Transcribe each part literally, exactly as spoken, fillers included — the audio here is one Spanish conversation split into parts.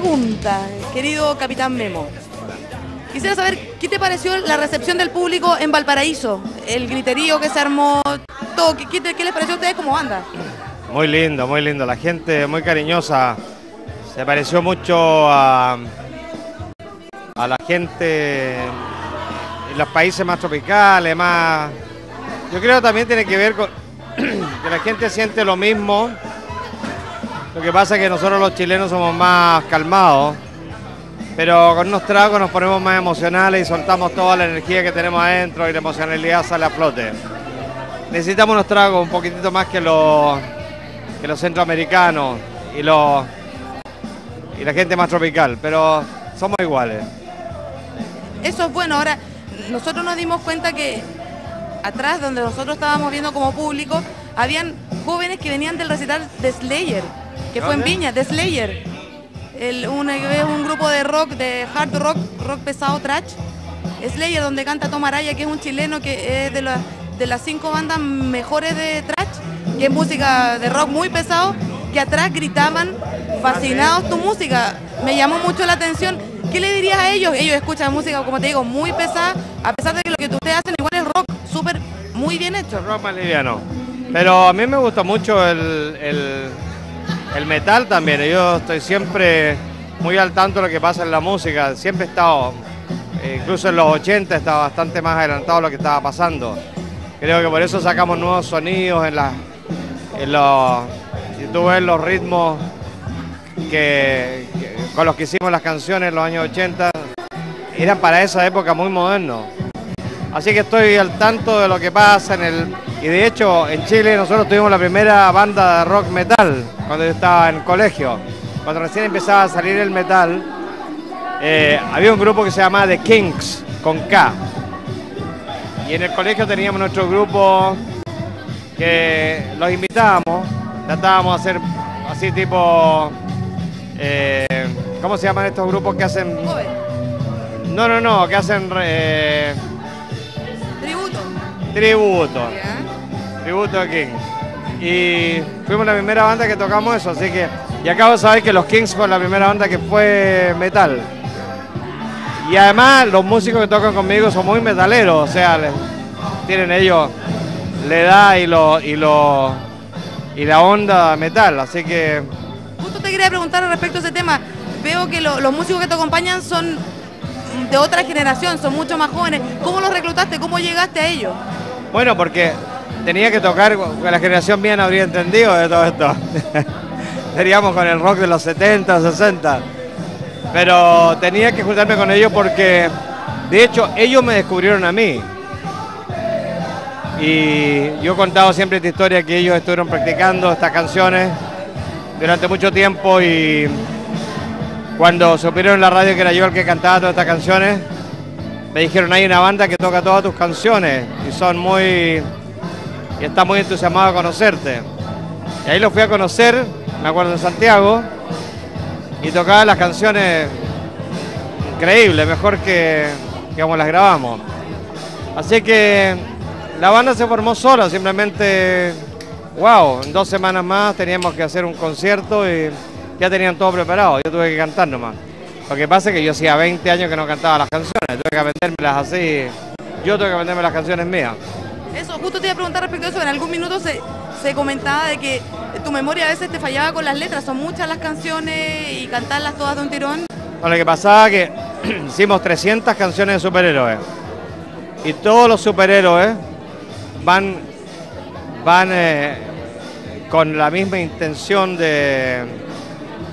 pregunta, querido Capitán Memo. Quisiera saber qué te pareció la recepción del público en Valparaíso, el griterío que se armó, todo. ¿Qué, qué, qué les pareció a ustedes como banda? Muy lindo, muy lindo, la gente muy cariñosa, se pareció mucho a, a la gente en los países más tropicales, más... Yo creo que también tiene que ver con que la gente siente lo mismo, lo que pasa es que nosotros los chilenos somos más calmados, pero con unos tragos nos ponemos más emocionales y soltamos toda la energía que tenemos adentro y la emocionalidad sale a flote. Necesitamos unos tragos un poquitito más que los, que los centroamericanos y, los, y la gente más tropical, pero somos iguales. Eso es bueno. Ahora, nosotros nos dimos cuenta que atrás, donde nosotros estábamos viendo como público, habían jóvenes que venían del recital de Slayer, que fue en Viña, de Slayer. El, un, un grupo de rock, de hard rock, rock pesado, trash. Slayer, donde canta Tom Araya, que es un chileno que es de los... de las cinco bandas mejores de trash, que es música de rock muy pesado, que atrás gritaban fascinados tu música. Me llamó mucho la atención. ¿Qué le dirías a ellos? Ellos escuchan música, como te digo, muy pesada, a pesar de que lo que ustedes hacen igual es rock, súper, muy bien hecho. El rock más liviano. Pero a mí me gusta mucho el, el, el metal también. Yo estoy siempre muy al tanto de lo que pasa en la música. Siempre he estado, incluso en los ochenta, estaba bastante más adelantado de lo que estaba pasando. Creo que por eso sacamos nuevos sonidos en, la, en los... Si tú ves los ritmos que, que, con los que hicimos las canciones en los años ochenta, eran para esa época muy modernos. Así que estoy al tanto de lo que pasa en el... Y de hecho, en Chile nosotros tuvimos la primera banda de rock metal, cuando yo estaba en el colegio. Cuando recién empezaba a salir el metal, eh, había un grupo que se llamaba The Kinks, con K. Y en el colegio teníamos nuestro grupo que los invitábamos, tratábamos de hacer así tipo, eh, ¿cómo se llaman estos grupos que hacen? No, no, no, que hacen... Eh, tributo. Tributo. Yeah. Tributo a Kings. Y fuimos la primera banda que tocamos eso, así que... Y acabo de saber que los Kings fue la primera banda que fue metal. Y además los músicos que tocan conmigo son muy metaleros, o sea, les, tienen ellos la edad y, lo, y, lo, y la onda metal, así que... Justo te quería preguntar respecto a ese tema, veo que lo, los músicos que te acompañan son de otra generación, son mucho más jóvenes. ¿Cómo los reclutaste? ¿Cómo llegaste a ellos? Bueno, porque tenía que tocar, la generación mía no habría entendido de todo esto. Seríamos con el rock de los setenta, sesenta. Pero tenía que juntarme con ellos porque, de hecho, ellos me descubrieron a mí. Y yo he contado siempre esta historia que ellos estuvieron practicando estas canciones durante mucho tiempo y cuando supieron en la radio que era yo el que cantaba todas estas canciones, me dijeron, hay una banda que toca todas tus canciones y son muy... y está muy entusiasmado a conocerte. Y ahí los fui a conocer, me acuerdo en Santiago, y tocaba las canciones increíbles, mejor que, que como las grabamos. Así que la banda se formó sola, simplemente, wow, en dos semanas más teníamos que hacer un concierto y ya tenían todo preparado, yo tuve que cantar nomás. Lo que pasa es que yo hacía veinte años que no cantaba las canciones, tuve que aprendérmelas así, yo tuve que aprenderme las canciones mías. Eso, justo te iba a preguntar respecto a eso, en algún minuto se, se comentaba de que tu memoria a veces te fallaba con las letras, son muchas las canciones y cantarlas todas de un tirón. Bueno, lo que pasaba es que hicimos trescientas canciones de superhéroes y todos los superhéroes van, van eh, con la misma intención de,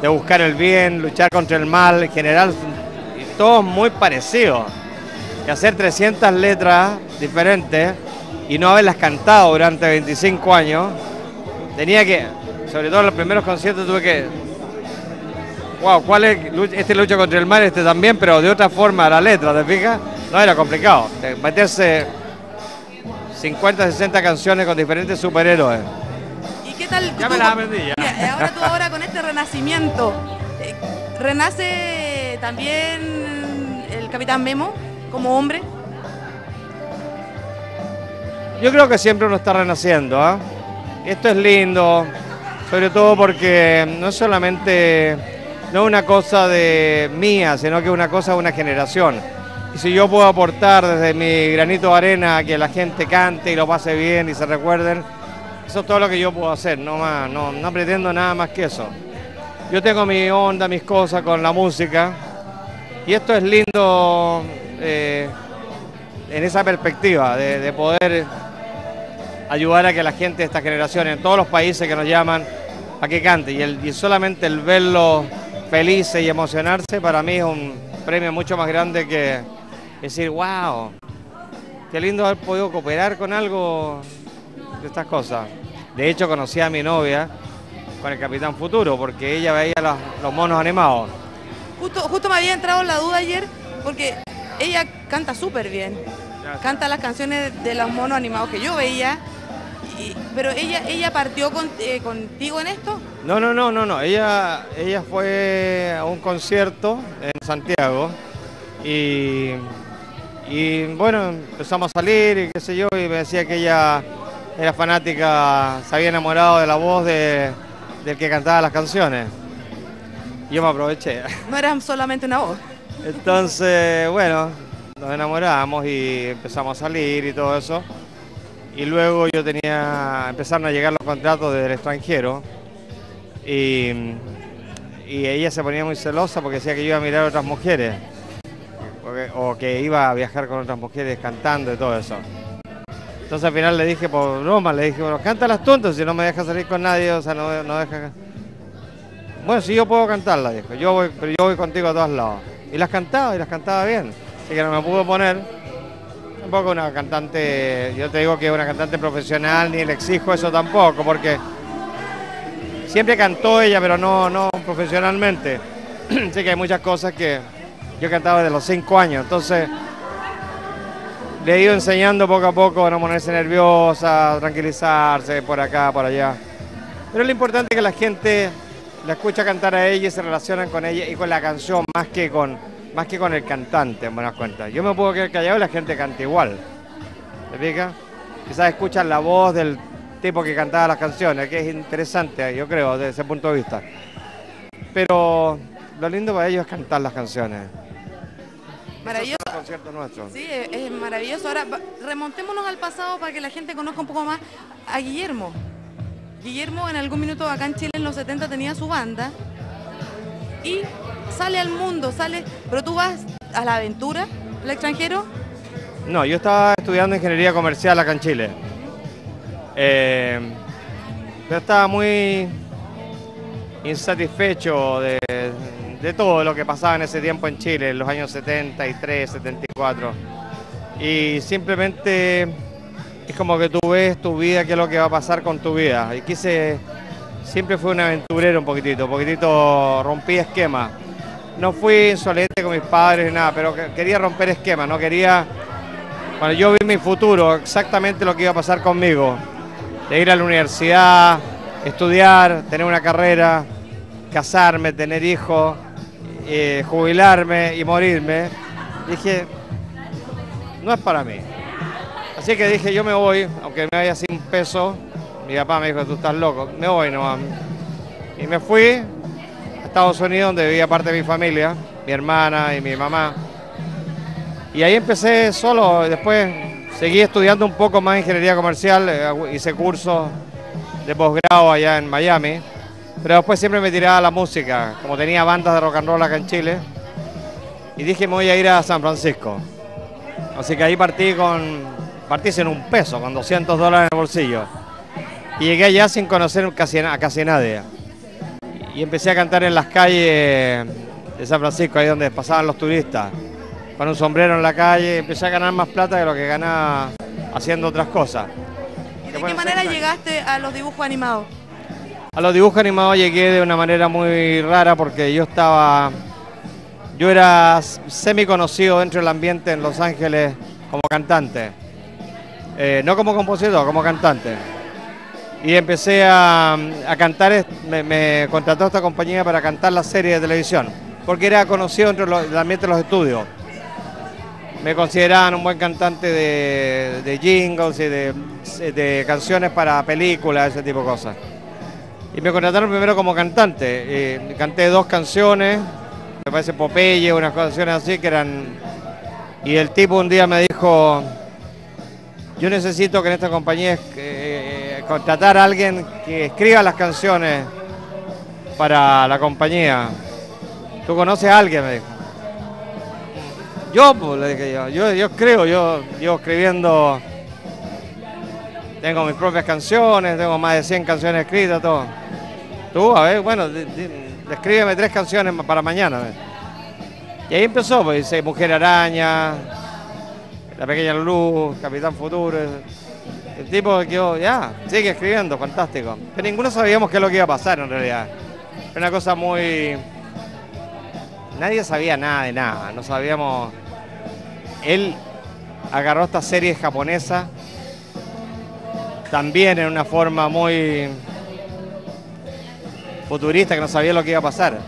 de buscar el bien, luchar contra el mal, en general, y todos muy parecidos. Y hacer trescientas letras diferentes y no haberlas cantado durante veinticinco años, tenía que, sobre todo en los primeros conciertos tuve que, wow, ¿cuál es? Este lucha contra el mal, este también, pero de otra forma la letra, ¿te fijas? No era complicado, meterse cincuenta, sesenta canciones con diferentes superhéroes. ¿Y qué tal? Ya tú, me las aprendí, ya. Mira, ahora tú ahora con este renacimiento, eh, ¿renace también el Capitán Memo como hombre? Yo creo que siempre uno está renaciendo, ¿ah? ¿eh? Esto es lindo, sobre todo porque no es solamente no es una cosa de mía, sino que es una cosa de una generación. Y si yo puedo aportar desde mi granito de arena a que la gente cante y lo pase bien y se recuerden, eso es todo lo que yo puedo hacer, no más, no, no pretendo nada más que eso. Yo tengo mi onda, mis cosas con la música, y esto es lindo eh, en esa perspectiva de, de poder ayudar a que la gente de esta generación, en todos los países que nos llaman, a que cante. Y, el, y solamente el verlos felices y emocionarse, para mí es un premio mucho más grande que decir, wow, qué lindo haber podido cooperar con algo de estas cosas. De hecho, conocí a mi novia con el Capitán Futuro, porque ella veía los, los monos animados. Justo, justo me había entrado en la duda ayer, porque ella canta súper bien. Gracias. Canta las canciones de los monos animados que yo veía. Y, ¿Pero ella, ella partió con, eh, contigo en esto? No, no, no, no, no. Ella, ella fue a un concierto en Santiago y, y bueno, empezamos a salir y qué sé yo, y me decía que ella era fanática, se había enamorado de la voz de, del que cantaba las canciones. Yo me aproveché. No era solamente una voz. Entonces, bueno, nos enamoramos y empezamos a salir y todo eso. Y luego yo tenía, empezaron a llegar los contratos desde el extranjero y, y ella se ponía muy celosa porque decía que yo iba a mirar a otras mujeres o, o que iba a viajar con otras mujeres cantando y todo eso. Entonces al final le dije, por broma, le dije, bueno, cántalas tú, entonces si no me dejas salir con nadie, o sea, no, no deja... Bueno, si yo puedo cantarla, dijo, yo voy, pero yo voy contigo a todos lados. Y las cantaba, y las cantaba bien, así que no me pudo poner. Tampoco una cantante, yo te digo que es una cantante profesional, ni le exijo eso tampoco, porque siempre cantó ella, pero no, no profesionalmente. Así que hay muchas cosas que yo cantaba desde los cinco años, entonces le he ido enseñando poco a poco a no ponerse nerviosa, a tranquilizarse por acá, por allá. Pero lo importante es que la gente la escucha cantar a ella y se relacionan con ella y con la canción más que con... más que con el cantante, en buenas cuentas. Yo me puedo quedar callado y la gente canta igual. ¿Te fijas? Quizás escuchan la voz del tipo que cantaba las canciones, que es interesante, yo creo, desde ese punto de vista. Pero lo lindo para ellos es cantar las canciones. Maravilloso. Eso es el concierto nuestro. Sí, es maravilloso. Ahora, remontémonos al pasado para que la gente conozca un poco más a Guillermo. Guillermo, en algún minuto acá en Chile, en los setenta, tenía su banda. Y... sale al mundo, sale, pero tú vas a la aventura, al extranjero. No, yo estaba estudiando ingeniería comercial acá en Chile. Eh, yo estaba muy insatisfecho de, de todo lo que pasaba en ese tiempo en Chile, en los años setenta y tres, setenta y cuatro. Y simplemente es como que tú ves tu vida, qué es lo que va a pasar con tu vida. Y quise, siempre fui un aventurero un poquitito, un poquitito rompí esquemas. No fui insolente con mis padres ni nada, pero quería romper esquemas, no quería... Cuando yo vi mi futuro, exactamente lo que iba a pasar conmigo, de ir a la universidad, estudiar, tener una carrera, casarme, tener hijos, eh, jubilarme y morirme, dije, no es para mí. Así que dije, yo me voy, aunque me vaya sin peso, mi papá me dijo, tú estás loco, me voy nomás. Y me fui Estados Unidos, donde vivía parte de mi familia, mi hermana y mi mamá. Y ahí empecé solo, después seguí estudiando un poco más ingeniería comercial, hice cursos de posgrado allá en Miami, pero después siempre me tiraba a la música, como tenía bandas de rock and roll acá en Chile, y dije me voy a ir a San Francisco. Así que ahí partí con, partí sin un peso, con doscientos dólares en el bolsillo. Y llegué allá sin conocer casi, a casi nadie. Y empecé a cantar en las calles de San Francisco, ahí donde pasaban los turistas, con un sombrero en la calle. Empecé a ganar más plata de lo que ganaba haciendo otras cosas. ¿Y de qué manera llegaste a los dibujos animados? A los dibujos animados llegué de una manera muy rara porque yo estaba... Yo era semi conocido dentro del ambiente en Los Ángeles como cantante. Eh, no como compositor, como cantante. Y empecé a, a cantar, me, me contrató esta compañía para cantar la serie de televisión, porque era conocido entre los, el ambiente de los estudios. Me consideraban un buen cantante de, de jingles y de, de canciones para películas, ese tipo de cosas. y me contrataron primero como cantante. Eh, canté dos canciones, me parece Popeye, unas canciones así que eran... Y el tipo un día me dijo, yo necesito que en esta compañía eh, contratar a alguien que escriba las canciones para la compañía. ¿Tú conoces a alguien? Me dijo. Yo, pues, le dije yo, yo, yo escribo, yo, yo escribiendo, tengo mis propias canciones, tengo más de cien canciones escritas, todo. Tú, a ver, bueno, di, di, escríbeme tres canciones para mañana. A ver. Y ahí empezó, pues, dice Mujer Araña, La Pequeña Luz, Capitán Futuro. El tipo que yo, ya, sigue escribiendo, fantástico. Que ninguno sabíamos qué es lo que iba a pasar en realidad. Era una cosa muy... Nadie sabía nada de nada, no sabíamos... Él agarró esta serie japonesa también en una forma muy futurista, que no sabía lo que iba a pasar.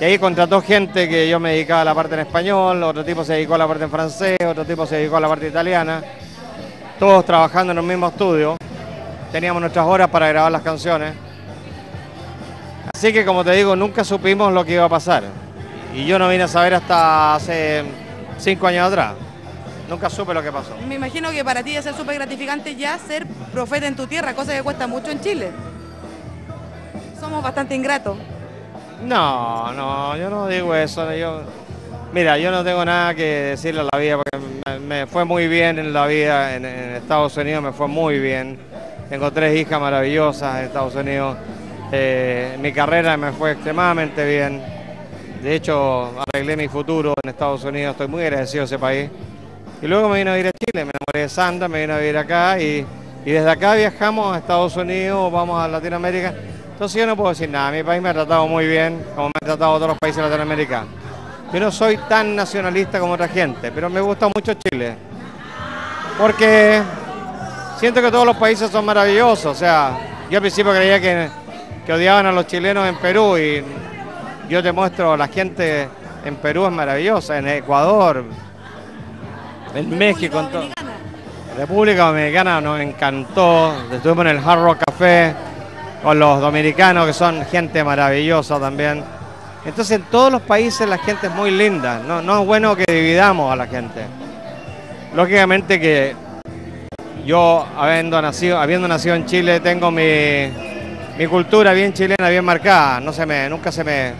Y ahí contrató gente que yo me dedicaba a la parte en español, otro tipo se dedicó a la parte en francés, otro tipo se dedicó a la parte italiana, todos trabajando en el mismo estudio. Teníamos nuestras horas para grabar las canciones. Así que, como te digo, nunca supimos lo que iba a pasar. Y yo no vine a saber hasta hace cinco años atrás. Nunca supe lo que pasó. Me imagino que para ti debe ser súper gratificante ya ser profeta en tu tierra, cosa que cuesta mucho en Chile. Somos bastante ingratos. No, no, yo no digo eso. Yo, mira, yo no tengo nada que decirle a la vida, porque me, me fue muy bien en la vida en, en Estados Unidos, me fue muy bien. Tengo tres hijas maravillosas en Estados Unidos. Eh, mi carrera me fue extremadamente bien. De hecho, arreglé mi futuro en Estados Unidos, estoy muy agradecido a ese país. Y luego me vine a ir a Chile, me enamoré de Sandra, me vine a vivir acá y, y desde acá viajamos a Estados Unidos, vamos a Latinoamérica. Entonces yo no puedo decir nada, mi país me ha tratado muy bien, como me han tratado todos los países latinoamericanos. Yo no soy tan nacionalista como otra gente, pero me gusta mucho Chile. Porque siento que todos los países son maravillosos, o sea, yo al principio creía que, que odiaban a los chilenos en Perú y yo te muestro, la gente en Perú es maravillosa, en Ecuador, en México, en todo. República Dominicana nos encantó, estuvimos en el Hard Rock Café con los dominicanos que son gente maravillosa también. Entonces en todos los países la gente es muy linda, no, no es bueno que dividamos a la gente. Lógicamente que yo habiendo nacido, habiendo nacido en Chile tengo mi, mi cultura bien chilena, bien marcada, no se me, nunca se me,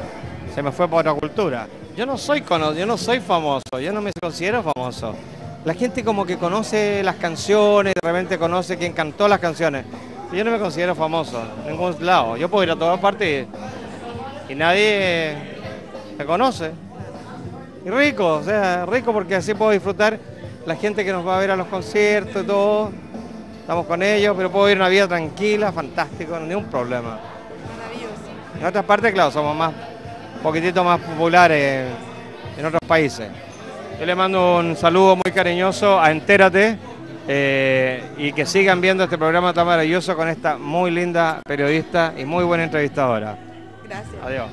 se me fue por otra cultura. Yo no soy cono, yo no soy famoso, yo no me considero famoso. La gente como que conoce las canciones, de repente conoce quién cantó las canciones. Yo no me considero famoso, en ningún lado. Yo puedo ir a todas partes y, y nadie me conoce. Y rico, o sea, rico porque así puedo disfrutar la gente que nos va a ver a los conciertos y todo. Estamos con ellos, pero puedo ir una vida tranquila, fantástico, no hay ningún problema. Maravilloso. En otras partes, claro, somos más, un poquitito más populares en otros países. Yo le mando un saludo muy cariñoso a Entérate eh, y que sigan viendo este programa tan maravilloso con esta muy linda periodista y muy buena entrevistadora. Gracias. Adiós.